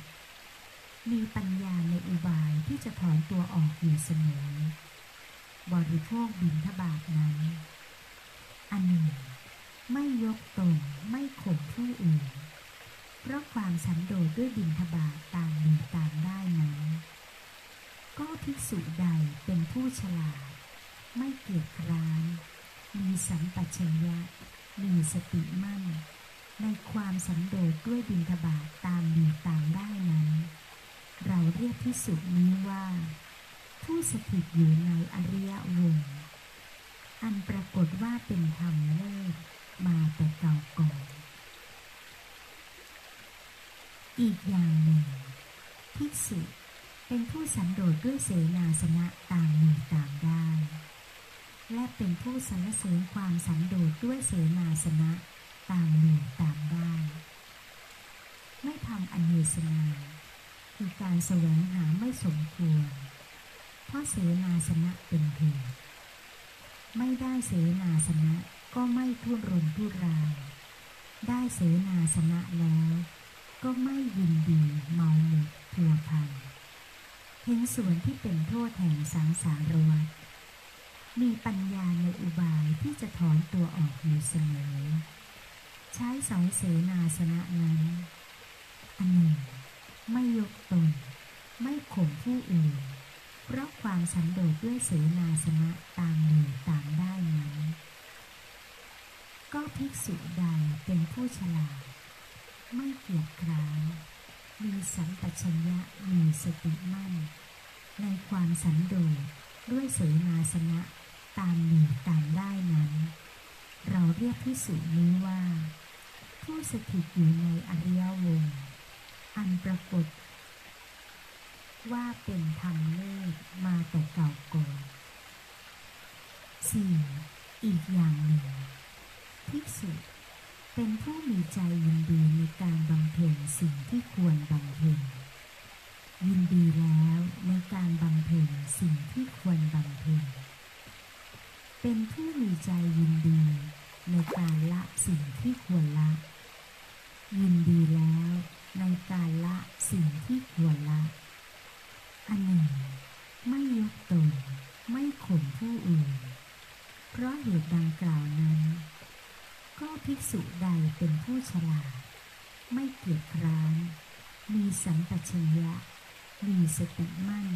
มีปัญญาในอุบายที่จะถอนตัวออกอยู่เสมอบริโภคบิณฑบาตนั้นอันหนึ่งไม่ยกตนไม่ข่มผู้อื่นเพราะความสันโดษด้วยบิณฑบาตตามมีตามได้นั้นก็ภิกษุใดเป็นผู้ฉลาดไม่เกียจคร้านมีสัมปชัญญะมีสติมั่นในความสันโดษด้วยบิณฑบาตตามมีตามได้นั้นเราเรียกภิกษุนี้ว่าผู้สถิตอยู่ในอริยวงศ์อันปรากฏว่าเป็นธรรมเลิศมาแต่เก่าก่อนอีกอย่างหนึ่งภิกษุเป็นผู้สันโดษด้วยเสนาสนะตามมีตามได้และเป็นผู้สรรเสริญความสันโดษด้วยเสนาสนะตามมีตามได้ไม่ทำอนิสนาคือการแสวงหาไม่สมควรเพราะเสนาสนะเป็นเหตุไม่ได้เสนาสนะก็ไม่ทุรนทุรายได้เสนาสนะแล้วก็ไม่ยินดีเมาหมกผัวพันเห็นส่วนที่เป็นโทษแห่งสังสารวัฏมีปัญญาในอุบายที่จะถอนตัวออกอยู่เสมอใช้สอยเสนาสนะนั้นอันหนึ่งไม่ยกตนไม่ข่มผู้อื่นเพราะความสันโดษด้วยเสนาสนะตามมีตามได้นั้นก็ภิกษุใดเป็นผู้ฉลาดไม่เกียจคร้านมีสัมปชัญญะมีสติมั่นในความสันโดษด้วยเสนาสนะตามมีตามได้นั้นเราเรียกภิกษุนี้ว่าผู้สถิตอยู่ในอริยวงศ์อันปรากฏว่าเป็นธรรมเลิศมาแต่เก่าก่อนสี่อีกอย่างหนึ่งภิกษุเป็นผู้มีใจยินดีในการบำเพ็ญสิ่งที่ควรบำเพ็ญยินดีแล้วในการบำเพ็ญสิ่งที่ควรบำเพ็ญเป็นผู้มีใจยินดีในการละสิ่งที่ควรละยินดีแล้วในการละสิ่งที่ควรละอันหนึ่งไม่ยกตนไม่ข่มผู้อื่นเพราะเหตุดังกล่าวนั้นก็ภิกษุใดเป็นผู้ฉลาดไม่เกียจคร้านมีสัมปชัญญะมีสติมั่น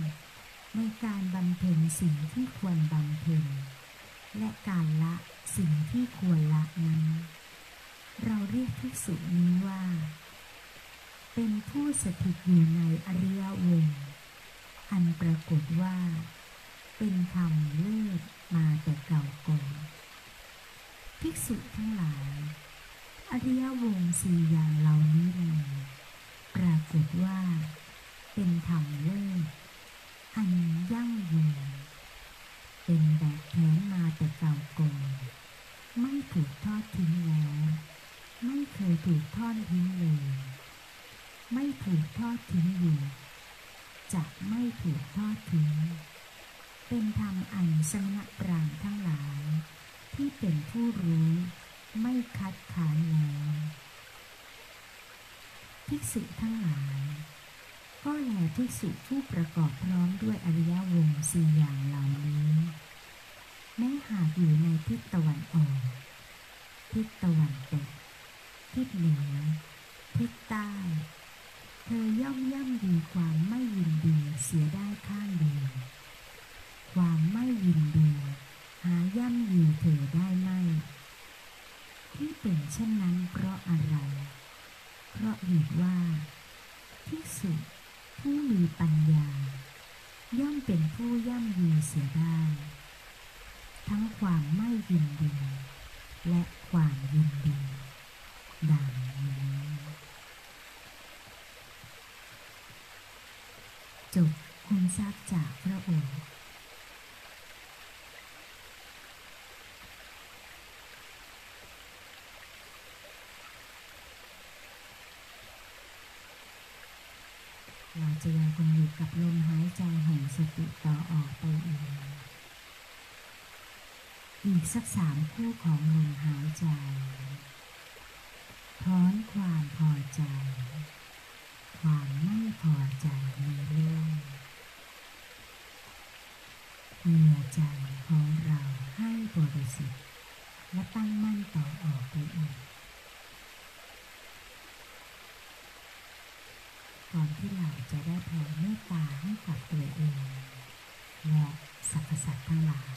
ในการบำเพ็ญสิ่งที่ควรบำเพ็ญและการละสิ่งที่ควรละนั้นเราเรียกภิกษุนี้ว่าผ เป็นผู้สถิตอยู่ในอริยวงศ์อันปรากฏว่าเป็นธรรมเลิศมาแต่เก่าก่อนภิกษุทั้งหลายอริยวงศ์สี่อย่างเหล่านี้แลปรากฏว่าเป็นธรรมเลิศอันยั่งยืนเป็นแบบแผนมาแต่เก่าก่อนไม่ถูกทอดทิ้งแล้วไม่เคยถูกทอดทิ้งเลยไม่ถูกทอดทิ้งอยู่จะไม่ถูกทอดทิ้งเป็นธรรมอันสำนักปรางทั้งหลายที่เป็นผู้รู้ไม่คัดค้านแล้วภิกษุทั้งหลายก็แลภิกษุผู้ประกอบพร้อมด้วยอริยวงศ์สี่อย่างเหล่านี้แม้หากอยู่ในทิศตะวันออกทิศตะวันตกทิศเหนือทิศใต้เธอย่อมย่ำอยู่ความไม่ยินดีเสียได้ข้างเดียวความไม่ยินดีหาย่ำอยู่เธอได้ไม่ที่เป็นเช่นนั้นเพราะอะไรเพราะเหตุว่าภิกษุผู้มีปัญญาย่อมเป็นผู้ย่ำอยู่เสียได้ทั้งความไม่ยินดีและความยินดีดังนี้จบคุณทราบจากพระโอษฐ์เราจะยังคงอยู่กับลมหายใจแห่งสติต่อออกไปอีกสัก3 คู่ของลมหายใจถอนความพอใจความไม่พอใจในเรื่องเหงื่อใจของเราให้บริสุทธิ์และตั้งมั่นต่อออกไปอีกก่อนที่เราจะได้แผ่เมตตาให้กับตัวเองและสรรพสัตว์ทั้งหลาย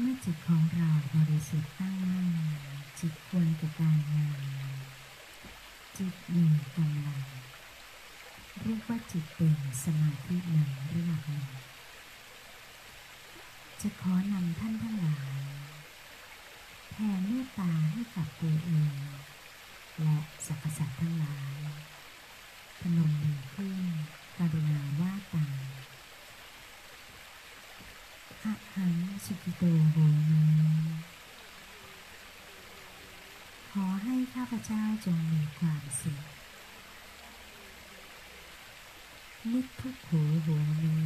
เมื่อจิตของเราบริสุทธิ์ตั้งมั่นจิตควรกับการงานจิตมีกำลังเรียกว่าจิตเป็นสมาธิในระดับหนึ่งจะขอนำท่านทั้งหลายแผ่เมตตาให้กับตัวเองและสรรพสัตว์ทั้งหลายพนมมือขึ้นกรุณาว่าตามอะหังสุขิโตโหมิขอให้ข้าพเจ้าจงมีความสุขนิพพุโขโหมิ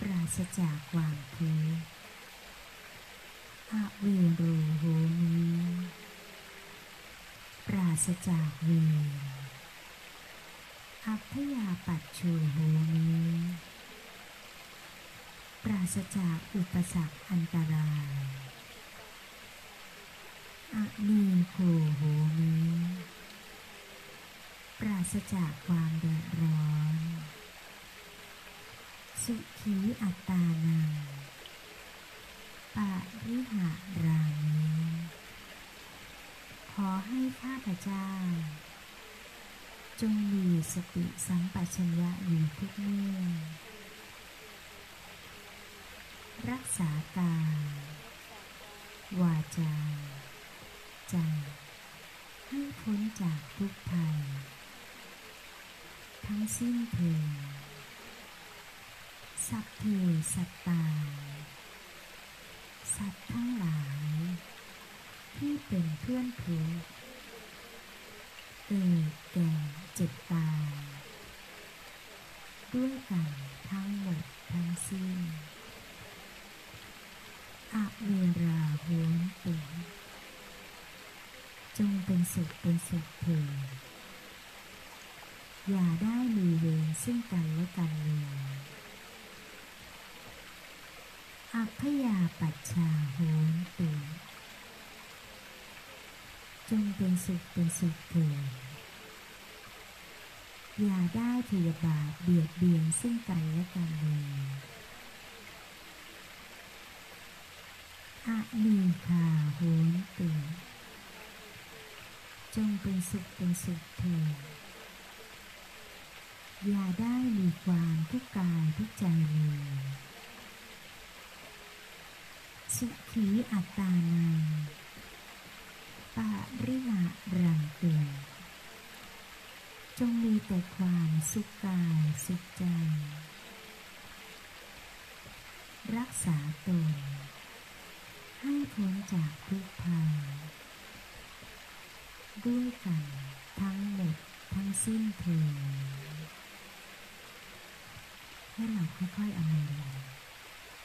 ปราศจากความทุกข์อะเวโรโหมิปราศจากเวรอัพพยาปัชโชโหมิปราศจากอุปสรรคอันตรายอะนีโคโหมิปราศจากความเดือดร้อนสุขีอัตตานังปะริหารังขอให้ข้าพเจ้าจงมีสติสัมปชัญญะอยู่ทุกเมื่อรักษากายวาจาใจให้พ้นจากทุกภัยทั้งสิ้นเถิดสัพเพสัตตาสัตว์ทั้งหลายที่เป็นเพื่อนทุกข์เกิดแก่เจ็บตายด้วยกันทั้งหมดทั้งสิ้นอะเวราโหนตุจงเป็นสุขเถิด อย่าได้มีเวรซึ่งกันและกันเลยอัพยาปัชชาโหนตุจงเป็นสุขเถิดอย่าได้พยาบาทเบียดเบียนซึ่งกันและกันเลยอนิคาโหนตุจงเป็นสุขเถิดอย่าได้มีความทุกข์กายทุกข์ใจเลยสุขีอัตตานังปะริหะรังเตจงมีแต่ความสุขกายสุขใจรักษาตนให้พ้นจากทุกข์ภัยด้วยกันทั้งหมดทั้งสิ้นเถิดให้เราค่อยๆเอามือลง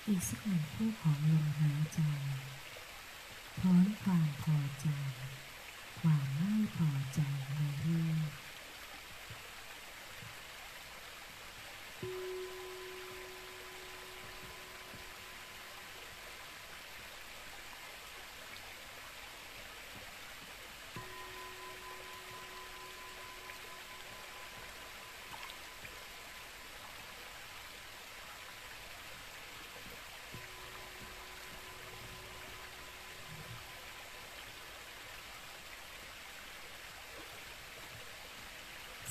อีกสักหนึ่งคู่ของลมหายใจถอนความพอใจความไม่พอใจในรูป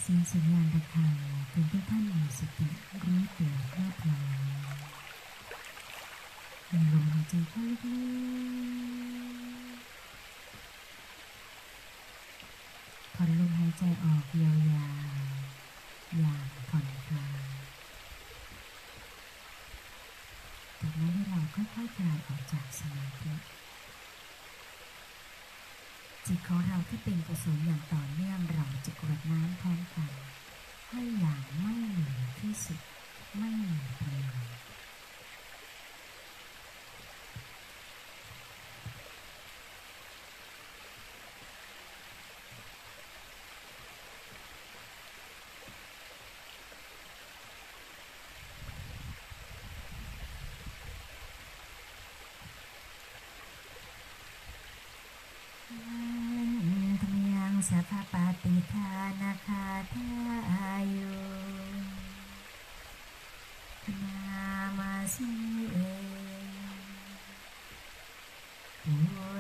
เสียงสัญญาณระฆังเป็นที่ท่านมีสติรู้ตัวรอบตัวมีลมหายใจเข้าลึกๆผ่อนลมหายใจออกยาวๆอย่างผ่อนคลายจากนั้นให้เราค่อยๆคลายออกจากสมาธิจิตของเราที่เป็นกุศลอย่างต่อเนื่องเราจะกรวดน้ำพร้อมกันให้อย่างไม่เหนื่อยที่สุดไม่เหนื่อยเลยสัพพปฏิทานาคาทายุนามาสิเอปุ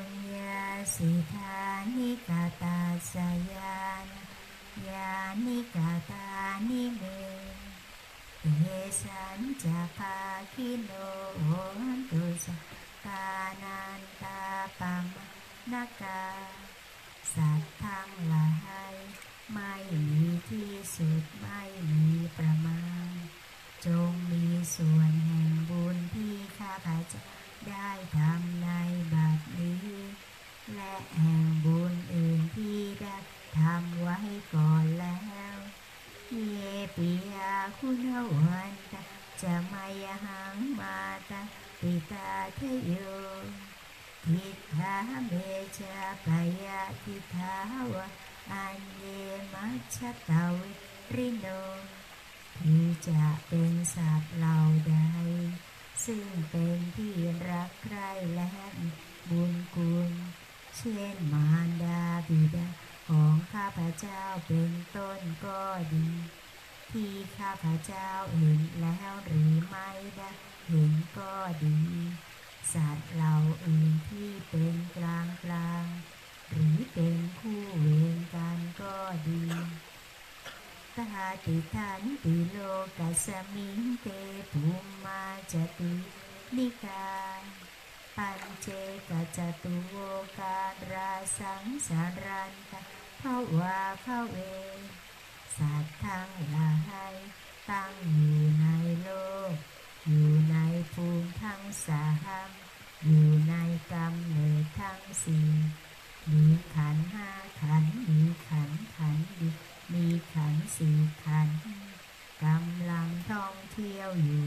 ญญาสิทานิกาตาสยานยานิกาตานิเมเทสัญจภาคิโนโหตุสกานันตาปัมนาคาสัตว์ทั้งหลายไม่มีที่สุดไม่มีประมาณจงมีส่วนแห่งบุญที่ข้าพเจ้าได้ทำในบัดนี้และแห่งบุญอื่นที่ได้ทำไว้ก่อนแล้วเยปิยาคุณวันตาจะมายหังมาตาปิตาเทโยทิฏฐาเมชาปยาทิฏฐาวะอันเยมัชชะตาวิริโนที่จะเป็นสัตว์เหล่าใดซึ่งเป็นที่รักใคร่และบุญคุณเช่นมารดาบิดาของข้าพเจ้าเป็นต้นก็ดีที่ข้าพเจ้าเห็นแล้วหรือไม่ได้เห็นก็ดีสัตว์เราอื่นที่เป็นกลางหรือเป็นคู่เวรกันก็ดีตหาติทันติโลกัสมิงเตภูมาจตินิกาปัญเจกจตุโวการราสังสารันตภวาภเวสัตว์ทั้งหลายตั้งอยู่ในโลกอยู่ในภูมิทั้งสามอยู่ในกำเนิดทั้งสี่มีขันธ์ห้าขันธ์มีขันธ์มีขันธ์สี่ขันธ์กำลังท่องเที่ยวอยู่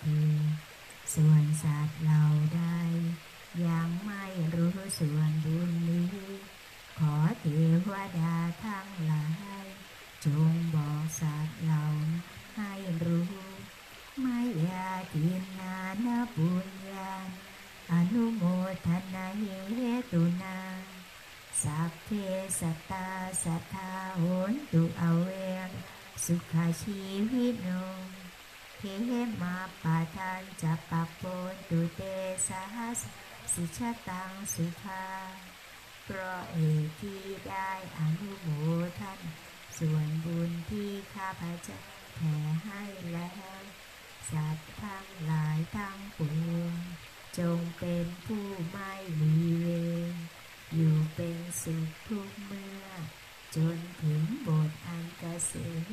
เถิดส่วนสัตว์เหล่าใดยังไม่รู้ส่วนบุญนี้ขอเทวดาทั้งหลายจงบอกสัตว์เหล่าให้รู้มายาทินานาบุญญาอนุโมทนาเหตุนาสัพเพสัตตาสัทธาโหนตุเอาเวงสุขาชีวิโนเทมาปาทานจัปปะปนตุเตสหัสสิชตังสุภาเพราะเหตุที่ได้อนุโมทนาส่วนบุญที่ข้าพเจ้าแผ่ให้แล้วสัตว์ทั้งหลายทั้งปวงจงเป็นผู้ไม่มีเวรอยู่เป็นสุขทุกเมื่อจนถึงบทอันเกษม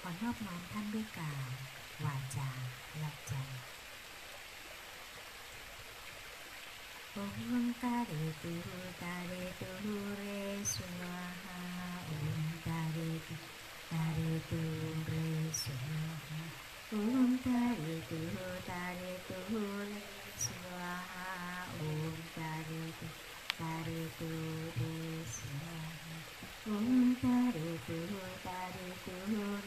ขอนอบน้อมท่านด้วยกายวาจาและใจโอมตาเรตุตาเรตุเรสวาหาโอมตาเรตุตาเรตุเรสวาหาโอมตาเรตุตาเรตุเรสวาหาโอมตาเรตุตาเรตุเรสวาหาโอมตาเรตุตาเรตุเร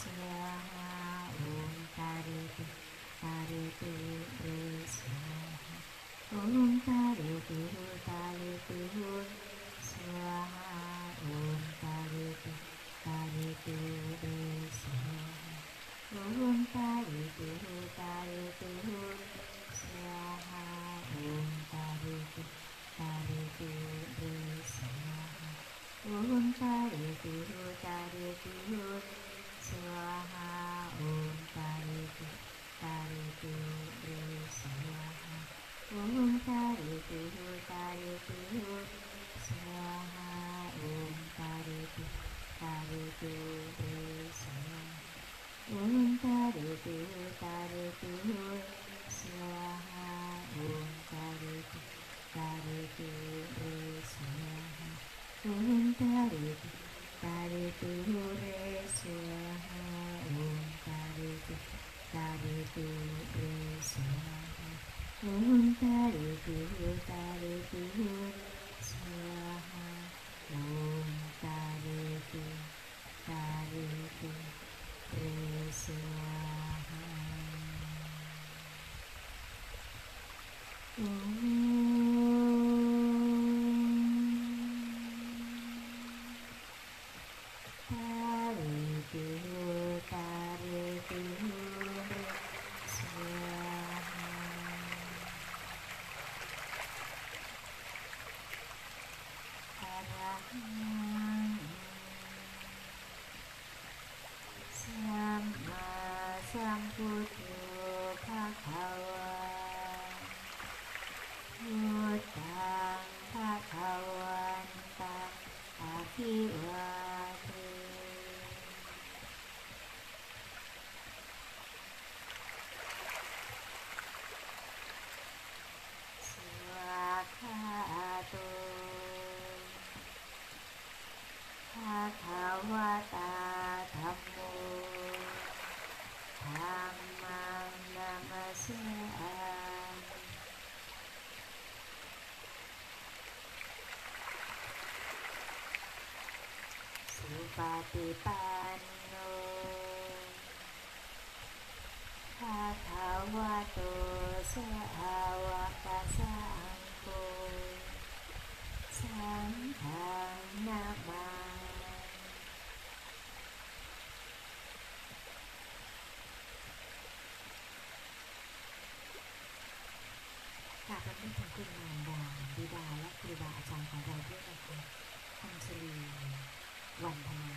สวาหาโอมตาเรตุตาเรตุเรสวาหาโอมตาเรตุตาเรตุเรสวาหาโอมตาเรตุตาเรตุเรสวาหาโอมตาเรตุตาเรตุเรสวาหาโอมตาเรตุตาเรตุเรสวาหาโอมตาเรตุตาเรตุเรสวาหาโอมตาเรตุตาเรตุเรสวาหาโอมตาเรตุตาเรตุเรสวาหาโอมตาเรตุตาเรตุเรสวาหาโอมตาเรตุตาเรตุเรสวาหาโอมตาเรตุตาเรตุเรสวาหาโอมตาเรตุตาเรตุเรสวาหาโอมตาเรตุตาเรตุเรสวาหาโอมตาเรตุตาเรตุเรสวาหาโอมตาเรตุตาเรตุเรสวาหาโอตาเรตุตาเรตุเรสวาหาอะระหังสัมมาสัมพุทโธภะคะวะพุทธังภะคะวันตังอะภิวาเทสัพพะโตภะคะวะตาธัมโมธัมมังนะมัสสามิสุปฏิปันโนภะคะวะโตสาวกสังโฆสังฆังนะมังกราบขอบพระคุณมารดาบิดาและครูบาอาจารย์ของเราด้วยนะคะ อัญชลี วรรณธนา